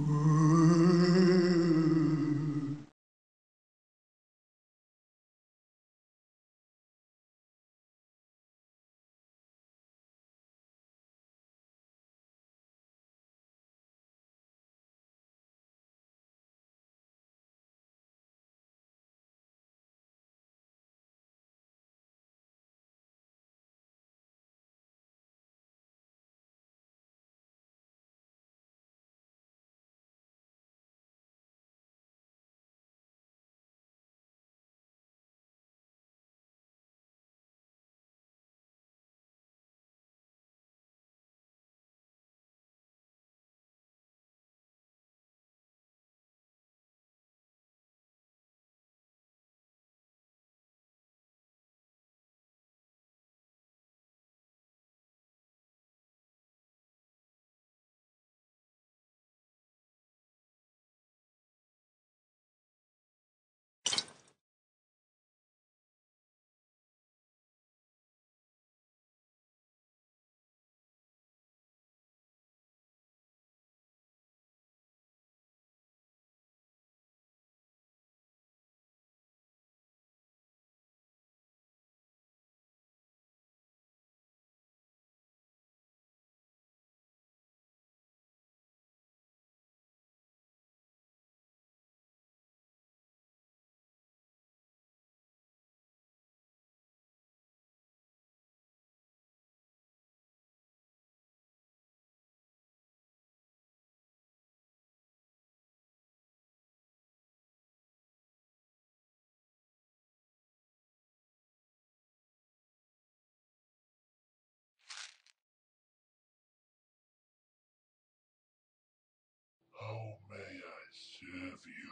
How may I serve you?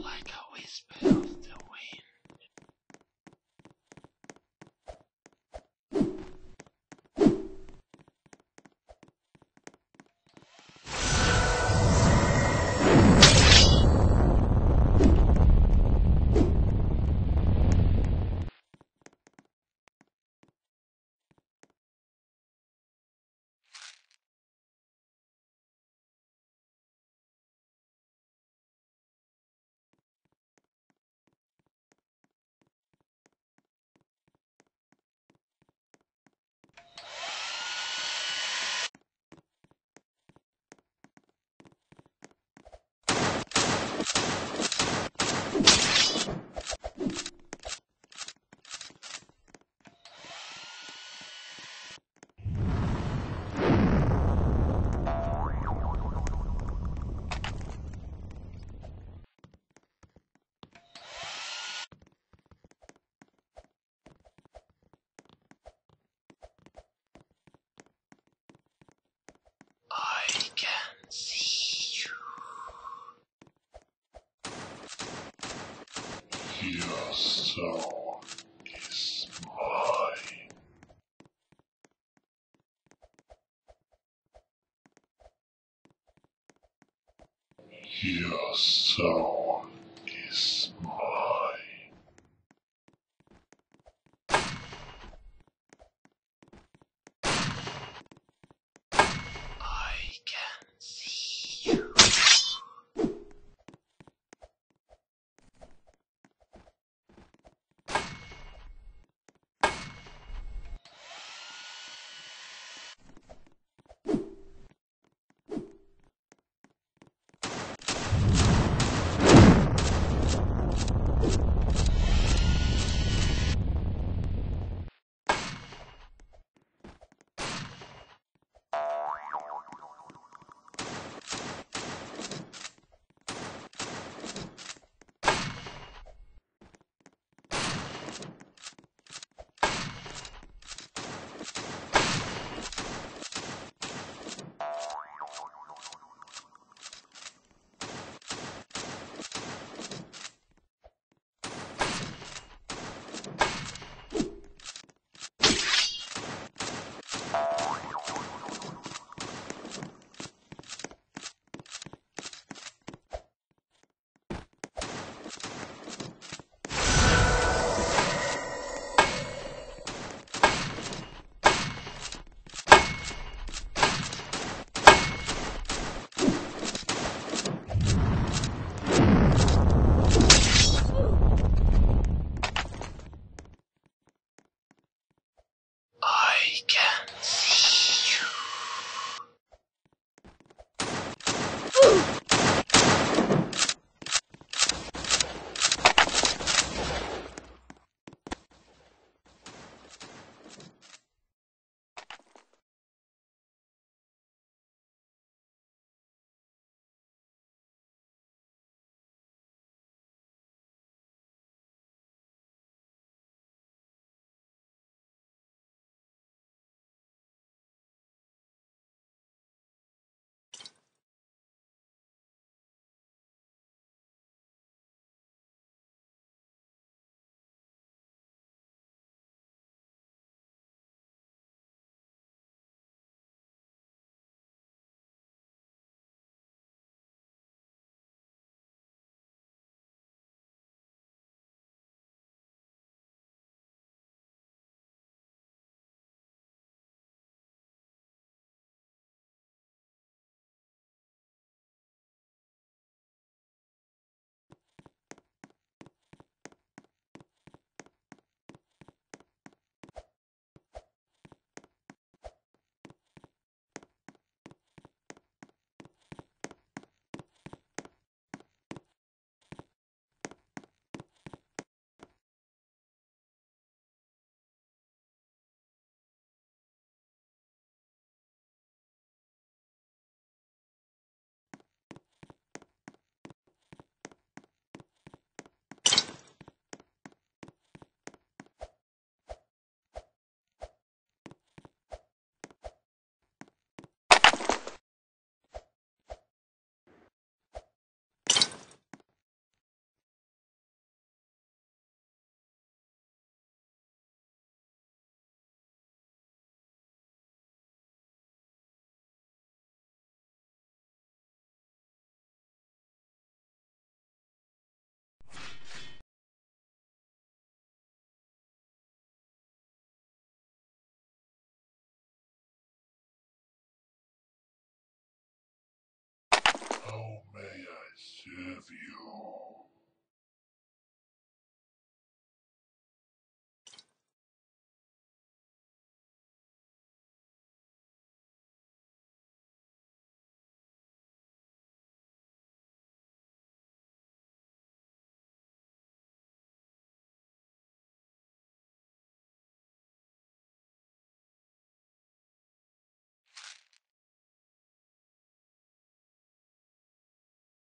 Like a whisper of the wind. Your soul is mine. Your soul is mine.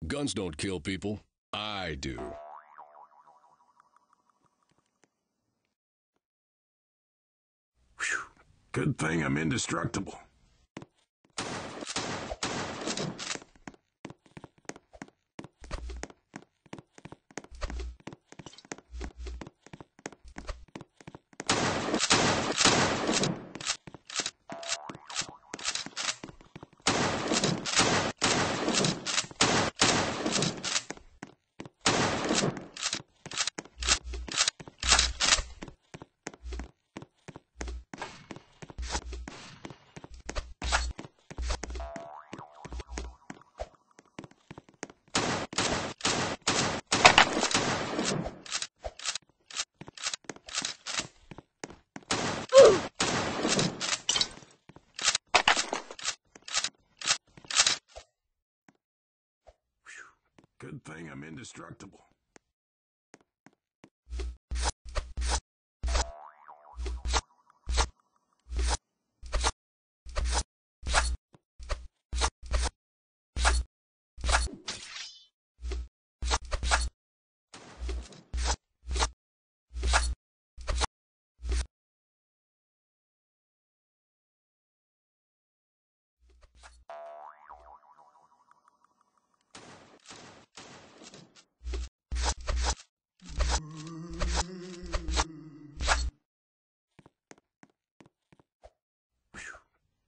Guns don't kill people. I do. Whew. Good thing I'm indestructible. Good thing I'm indestructible.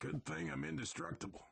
Good thing I'm indestructible.